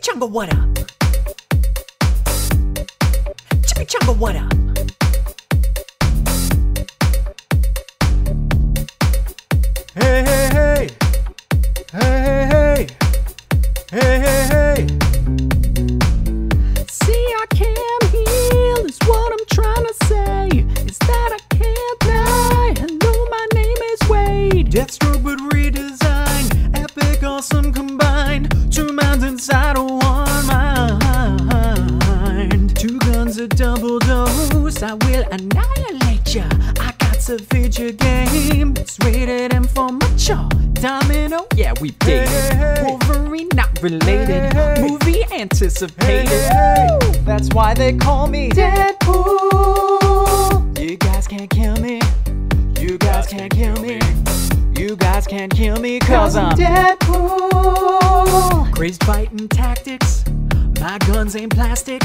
Chimichanga, what up? Chimichanga, what up? Hey, hey, hey! Hey, hey, hey! Hey, hey, hey! See, I can't heal, is what I'm trying to say. Is that I can't die. Hello, my name is Wade. Deathstroke would redesign, epic, awesome combined. Two minds inside of one mind. Two guns, a double dose. I will annihilate ya. I got savage your game. It's rated M for mature. Domino, yeah, we dated. Hey, hey, Wolverine, not related. Hey, movie anticipated. Hey, hey. That's why they call me Deadpool. You guys can't kill me. You guys can't kill me. You guys can't kill me, cause I'm Deadpool. Crazed fighting tactics, my guns ain't plastic.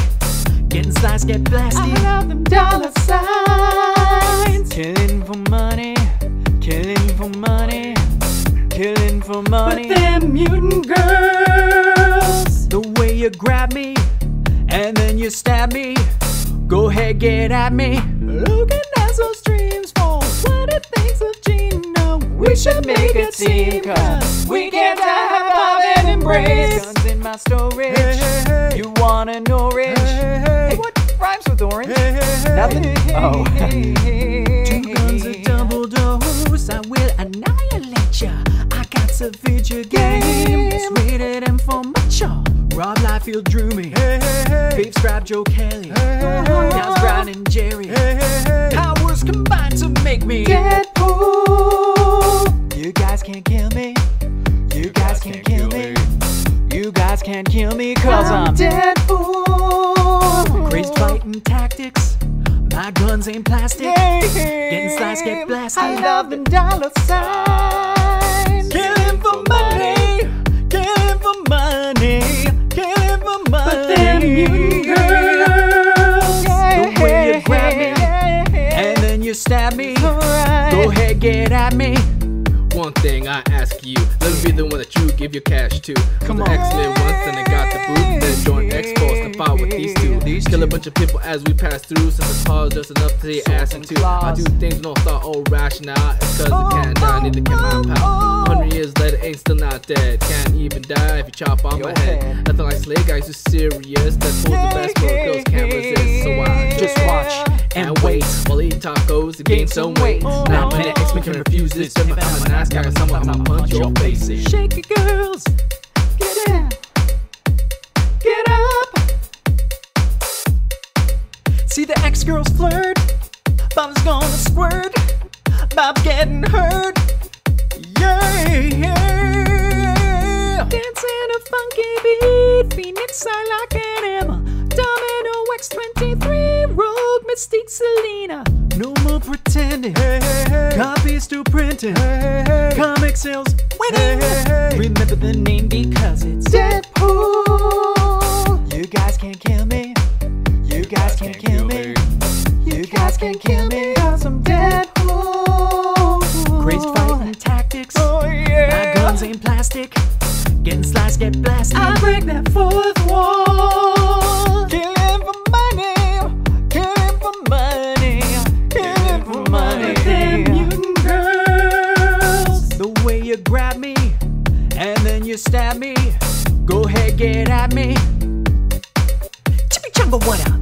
Getting sliced, get blasted. I love them dollar signs. Killing for money, killing for money, killing for money. But them mutant girls, the way you grab me, and then you stab me. Go ahead, get at me. Logan has those dreams for what it thinks of Gino. We should make a team, cause we can't die above it. Guns in my storage. Hey, hey, hey. You wanna know rich? Hey, hey, hey. Hey, what rhymes with orange? Hey, hey, hey. Nothing. Hey, oh. Hey, hey. Two guns, a double dose. I will annihilate ya. I got savage your game. It's rated M for mature. Rob Liefeld drew me. Hey, hey, hey. Babe strapped Joe Kelly. Hey, hey, hey. Now it's Brian and Gerry. Hey, hey, hey. Powers combined to make me Deadpool. You guys can't kill me. You guys can't kill me. You guys can't kill me, cause I'm Deadpool. Crazed fighting tactics, my guns ain't plastic. Yeah. Getting sliced, get blasted. I love them dollar signs. Killing for money, killing for money, killing for money. But them mutant girls, yeah. The way you grab me, yeah. And then you stab me. Right. Go ahead, get at me. One thing I ask you, let me be the one that you give your cash to. Come on, X Men once and I got the boot. Then joined X Force to fight with these two. Kill a bunch of people as we pass through. Since the car's just enough to the ass and two. I do things with no thought or rationale. It's cause I can't die, I need to kill my power. 100 years later, ain't still not dead. Can't even die if you chop off my head. Nothing like Slay Guys, who's serious. That's the best for girls can't resist. So I just watch and wait while eat tacos to gain some weight. Now my X Men can refuse this. Got someone to punch your face in. Shake it, girls. Get down. Get up. See the ex-girls flirt. Bob's gonna squirt. Bob getting hurt. Yeah, yeah. Dancing a funky beat. Phoenix, I like it. Domino, X23. Rogue, Mystique, Selena. No more pretending. Hey, hey, hey. Copies still printing. Hey, hey, hey. Comic sales winning. Hey, hey, hey. Remember the name because it's Deadpool. You guys can't kill me. You guys can't kill me. You guys can't kill me because I'm Deadpool. Crazed fighting tactics. Oh yeah. My guns ain't plastic. Getting sliced, get blasted. I break that fourth wall. Killing for money. Killing for money. Money. Mutant girls, the way you grab me, and then you stab me. Go ahead, get at me. Chimichanga, what up?